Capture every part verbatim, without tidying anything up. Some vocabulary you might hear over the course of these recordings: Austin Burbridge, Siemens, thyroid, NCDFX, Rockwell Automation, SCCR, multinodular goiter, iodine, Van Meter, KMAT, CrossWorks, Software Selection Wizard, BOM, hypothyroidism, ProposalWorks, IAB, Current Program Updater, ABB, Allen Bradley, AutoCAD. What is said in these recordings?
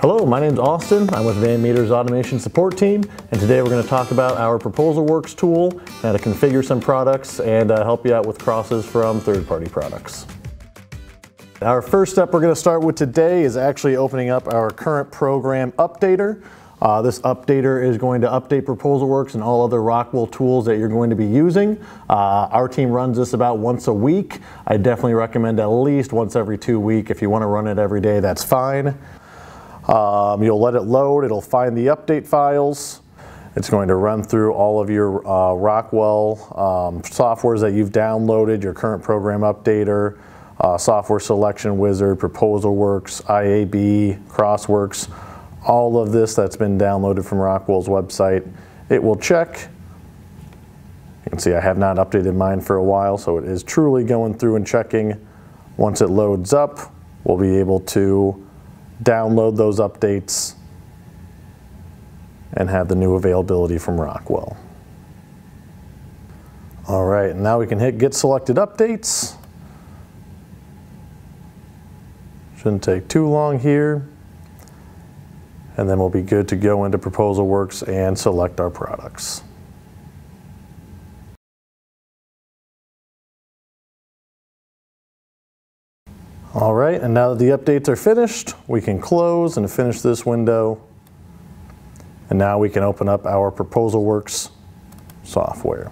Hello, my name's Austin. I'm with Van Meter's Automation Support Team, and today we're going to talk about our Proposal Works tool, how to configure some products, and uh, help you out with crosses from third-party products. Our first step we're going to start with today is actually opening up our current program updater. Uh, this updater is going to update PproposalWorks and all other Rockwell tools that you're going to be using. Uh, our team runs this about once a week. I definitely recommend at least once every two weeks. If you want to run it every day, that's fine. Um, you'll let it load, it'll find the update files. It's going to run through all of your uh, Rockwell um, softwares that you've downloaded, your current program updater, uh, Software Selection Wizard, PproposalWorks, I A B, CrossWorks, all of this that's been downloaded from Rockwell's website. It will check. You can see I have not updated mine for a while, so it is truly going through and checking. Once it loads up, we'll be able to download those updates and have the new availability from Rockwell. All right, now we can hit Get Selected Updates. Shouldn't take too long here. And then we'll be good to go into PproposalWorks and select our products. All right, and now that the updates are finished, we can close and finish this window. And now we can open up our PproposalWorks software.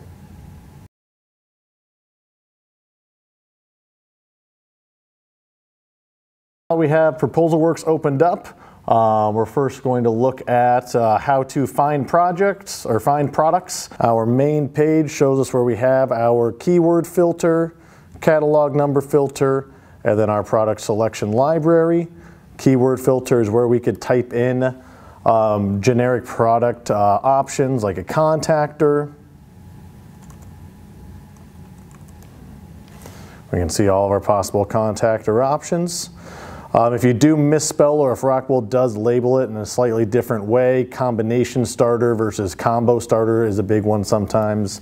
Now we have PproposalWorks opened up. Um, we're first going to look at uh, how to find projects or find products. Our main page shows us where we have our keyword filter, catalog number filter, and then our product selection library. Keyword filter is where we could type in um, generic product uh, options like a contactor. We can see all of our possible contactor options. Um, if you do misspell or if Rockwell does label it in a slightly different way, combination starter versus combo starter is a big one sometimes.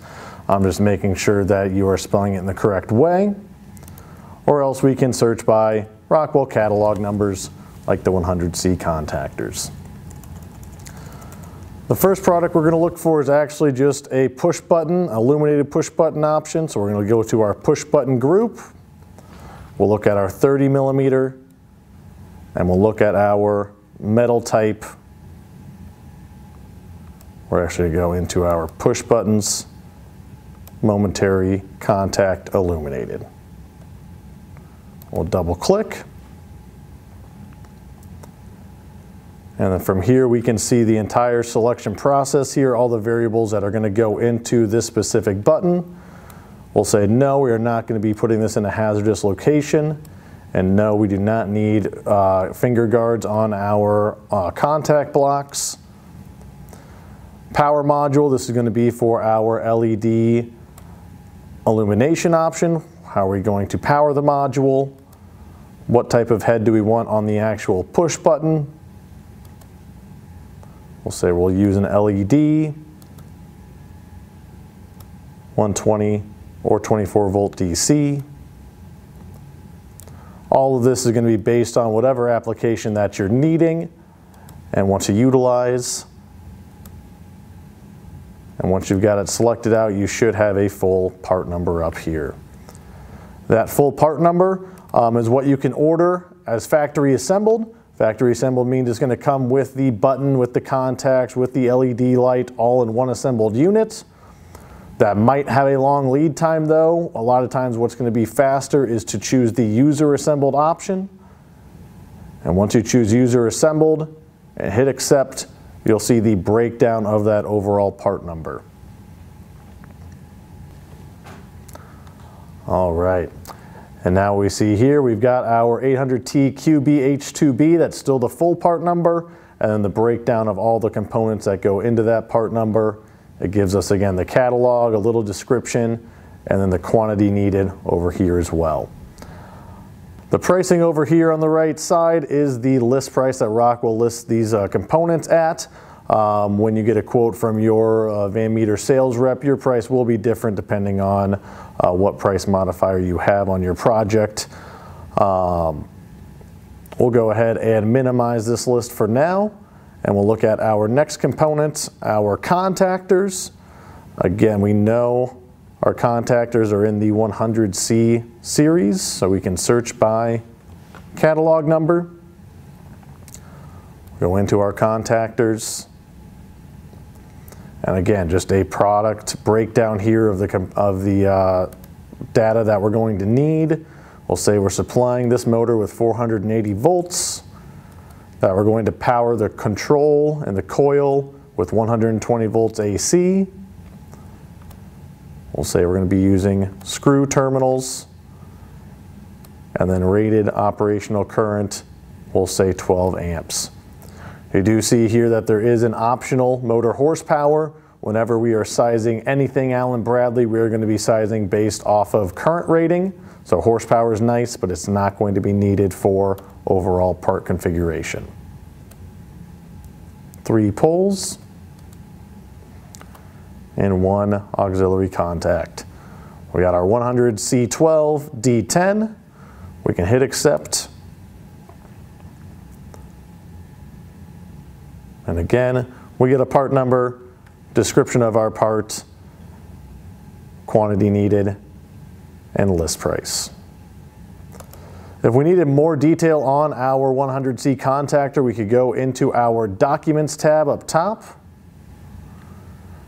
I'm just making sure that you are spelling it in the correct way. Or else we can search by Rockwell catalog numbers like the one hundred C contactors. The first product we're going to look for is actually just a push button, illuminated push button option. So we're going to go to our push button group. We'll look at our thirty millimeter. And we'll look at our metal type. We're actually going to go into our push buttons, momentary contact illuminated. We'll double click. And then from here we can see the entire selection process here, all the variables that are going to go into this specific button. We'll say no, we are not going to be putting this in a hazardous location. And no, we do not need uh, finger guards on our uh, contact blocks. Power module, this is going to be for our L E D illumination option. How are we going to power the module? What type of head do we want on the actual push button? We'll say we'll use an L E D, one twenty or twenty-four volt D C. All of this is going to be based on whatever application that you're needing and want to utilize. And once you've got it selected out, you should have a full part number up here. That full part number um, is what you can order as factory assembled. Factory assembled means it's going to come with the button, with the contacts, with the L E D light, all in one assembled unit. That might have a long lead time though. A lot of times what's going to be faster is to choose the user assembled option. And once you choose user assembled and hit accept, you'll see the breakdown of that overall part number. All right. And now we see here we've got our eight hundred T Q B H two B, that's still the full part number, and then the breakdown of all the components that go into that part number. It gives us, again, the catalog, a little description, and then the quantity needed over here as well. The pricing over here on the right side is the list price that Rockwell lists these uh, components at. Um, when you get a quote from your uh, Van Meter sales rep, your price will be different depending on uh, what price modifier you have on your project. Um, We'll go ahead and minimize this list for now, and we'll look at our next component, our contactors. Again, we know our contactors are in the one hundred C series, so we can search by catalog number. Go into our contactors. And again, just a product breakdown here of the, of the uh, data that we're going to need. We'll say we're supplying this motor with four hundred eighty volts, that we're going to power the control and the coil with one hundred twenty volts A C. We'll say we're going to be using screw terminals, and then rated operational current, we'll say twelve amps. You do see here that there is an optional motor horsepower. Whenever we are sizing anything Allen Bradley, we are going to be sizing based off of current rating. So horsepower is nice, but it's not going to be needed for overall part configuration. Three poles and one auxiliary contact. We got our one hundred C twelve D ten. We can hit accept. And again, we get a part number, description of our part, quantity needed, and list price. If we needed more detail on our one hundred C contactor, we could go into our Documents tab up top.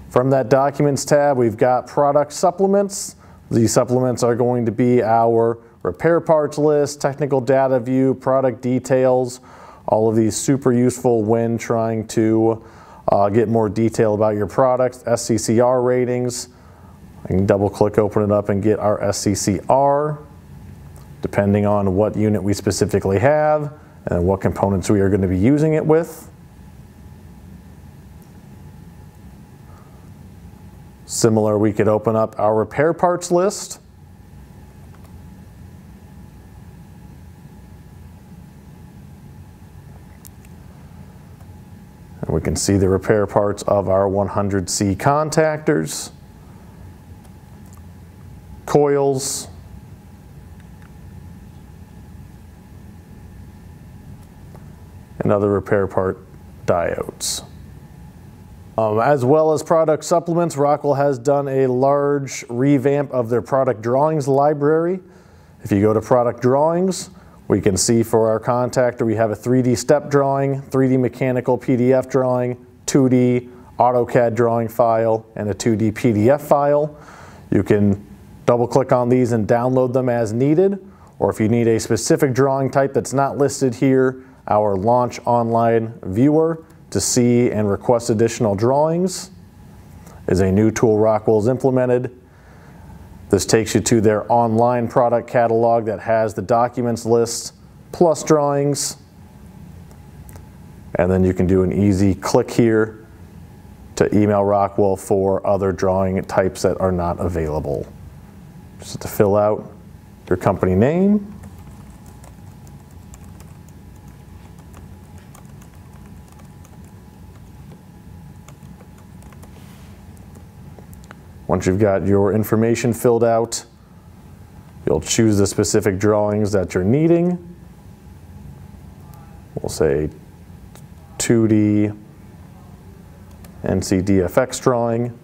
From that Documents tab, we've got Product Supplements. These supplements are going to be our repair parts list, technical data view, product details. All of these super useful when trying to uh, get more detail about your products. S C C R ratings. I can double click, open it up, and get our S C C R, depending on what unit we specifically have and what components we are going to be using it with. Similar, we could open up our repair parts list. And we can see the repair parts of our one hundred C contactors, coils, and other repair part diodes. Um, as well as product supplements, Rockwell has done a large revamp of their product drawings library. If you go to product drawings, we can see for our contactor, we have a three D step drawing, three D mechanical P D F drawing, two D AutoCAD drawing file, and a two D P D F file. You can double click on these and download them as needed, or if you need a specific drawing type that's not listed here, our Launch Online Viewer to see and request additional drawings is a new tool Rockwell's implemented. This takes you to their online product catalog that has the documents list plus drawings. And then you can do an easy click here to email Rockwell for other drawing types that are not available. Just to fill out your company name. Once you've got your information filled out, you'll choose the specific drawings that you're needing. We'll say two D N C D F X drawing,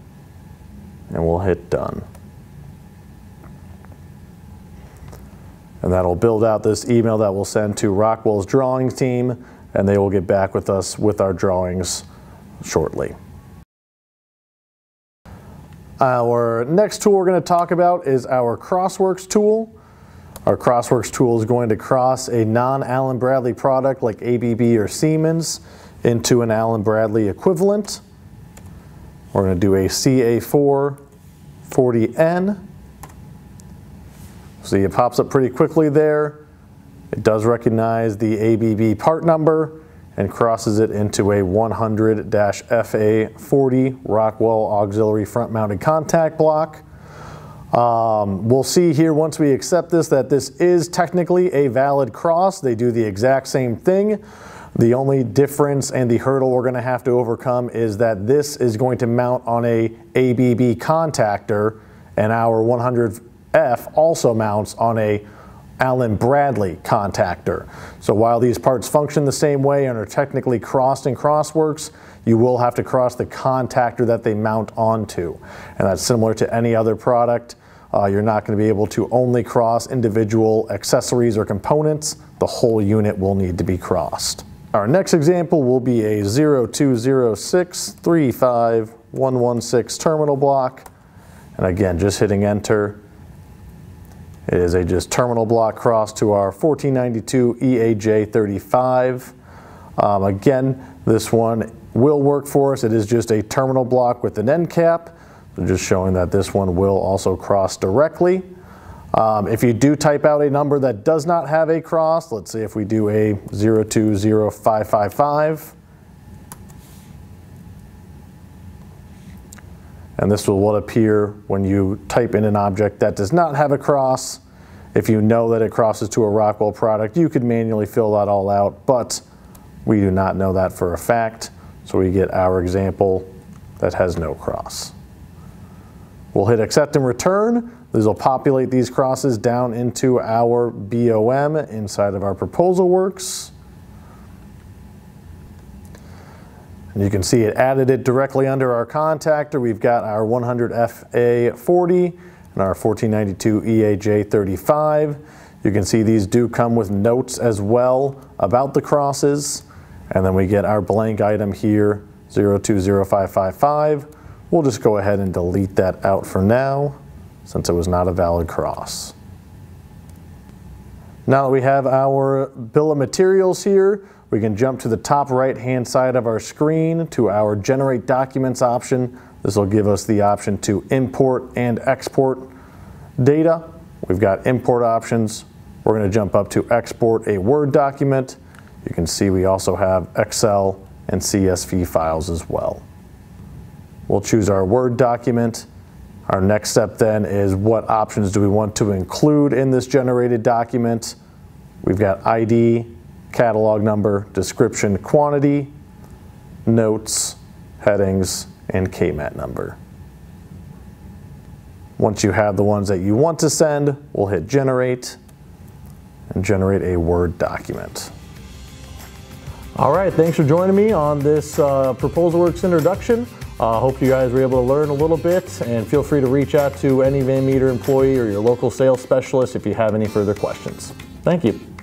and we'll hit done. And that'll build out this email that we'll send to Rockwell's drawings team, and they will get back with us with our drawings shortly. Our next tool we're going to talk about is our CrossWorks tool. Our CrossWorks tool is going to cross a non-Allen Bradley product like A B B or Siemens into an Allen Bradley equivalent. We're going to do a C A four forty N. See, it pops up pretty quickly there. It does recognize the A B B part number and crosses it into a one hundred F A forty Rockwell auxiliary front mounted contact block. Um, we'll see here once we accept this that this is technically a valid cross. They do the exact same thing. The only difference and the hurdle we're gonna have to overcome is that this is going to mount on a A B B contactor, and our one hundred F also mounts on a Allen Bradley contactor. So while these parts function the same way and are technically crossed in CrossWorks, you will have to cross the contactor that they mount onto. And that's similar to any other product. Uh, you're not going to be able to only cross individual accessories or components. The whole unit will need to be crossed. Our next example will be a zero two zero six three five one one six terminal block. And again, just hitting enter. It is a just terminal block cross to our fourteen ninety-two E A J thirty-five. Um, again, this one will work for us. It is just a terminal block with an end cap. So just showing that this one will also cross directly. Um, if you do type out a number that does not have a cross, let's say if we do a zero two zero five five five. And this will appear when you type in an object that does not have a cross. If you know that it crosses to a Rockwell product, you could manually fill that all out, but we do not know that for a fact. So we get our example that has no cross. We'll hit accept and return. This will populate these crosses down into our B O M inside of our proposal works. And you can see it added it directly under our contactor. We've got our one hundred F A forty and our fourteen ninety-two E A J thirty-five. You can see these do come with notes as well about the crosses. And then we get our blank item here, zero two zero five five five. We'll just go ahead and delete that out for now, since it was not a valid cross. Now that we have our bill of materials here, we can jump to the top right-hand side of our screen to our Generate Documents option. This will give us the option to import and export data. We've got import options. We're going to jump up to export a Word document. You can see we also have Excel and C S V files as well. We'll choose our Word document. Our next step then is what options do we want to include in this generated document. We've got I D, catalog number, description, quantity, notes, headings, and K MAT number. Once you have the ones that you want to send, we'll hit generate and generate a Word document. All right, thanks for joining me on this uh, ProposalWorks introduction. Uh, hope you guys were able to learn a little bit, and feel free to reach out to any Van Meter employee or your local sales specialist if you have any further questions. Thank you.